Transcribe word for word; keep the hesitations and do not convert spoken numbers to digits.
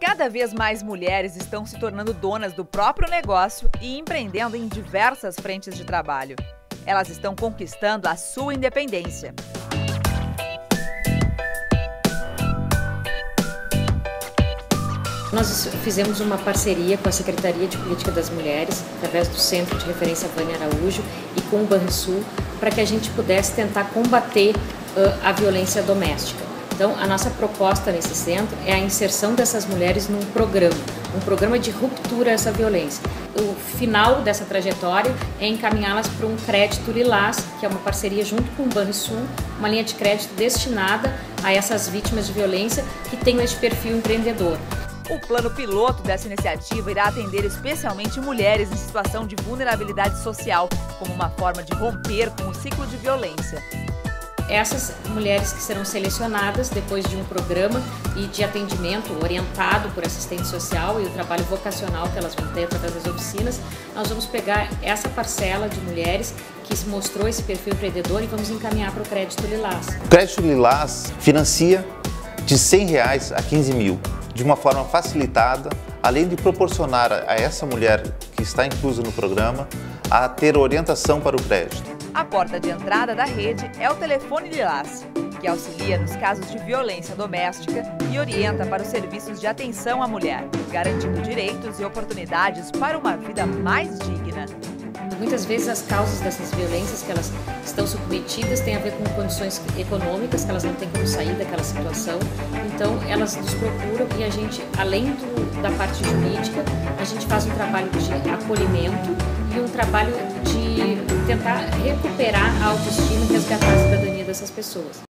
Cada vez mais mulheres estão se tornando donas do próprio negócio e empreendendo em diversas frentes de trabalho. Elas estão conquistando a sua independência. Nós fizemos uma parceria com a Secretaria de Política das Mulheres, através do Centro de Referência Banha Araújo e com o Banrisul, para que a gente pudesse tentar combater uh, a violência doméstica. Então, a nossa proposta nesse centro é a inserção dessas mulheres num programa, um programa de ruptura a essa violência. O final dessa trajetória é encaminhá-las para um Crédito Lilás, que é uma parceria junto com o Banrisul, uma linha de crédito destinada a essas vítimas de violência que tenham esse perfil empreendedor. O plano piloto dessa iniciativa irá atender especialmente mulheres em situação de vulnerabilidade social, como uma forma de romper com o ciclo de violência. Essas mulheres que serão selecionadas depois de um programa e de atendimento orientado por assistente social e o trabalho vocacional que elas vão ter através das oficinas, nós vamos pegar essa parcela de mulheres que se mostrou esse perfil empreendedor e vamos encaminhar para o Crédito Lilás. O Crédito Lilás financia de cem reais a quinze mil, de uma forma facilitada, além de proporcionar a essa mulher que está inclusa no programa a ter orientação para o crédito. A porta de entrada da rede é o Telefone Lilás, que auxilia nos casos de violência doméstica e orienta para os serviços de atenção à mulher, garantindo direitos e oportunidades para uma vida mais digna. Muitas vezes as causas dessas violências que elas estão submetidas têm a ver com condições econômicas, que elas não têm como sair daquela situação. Então elas nos procuram e a gente, além do, da parte jurídica, a gente faz um trabalho de acolhimento e um trabalho de tentar recuperar a autoestima e resgatar a cidadania dessas pessoas.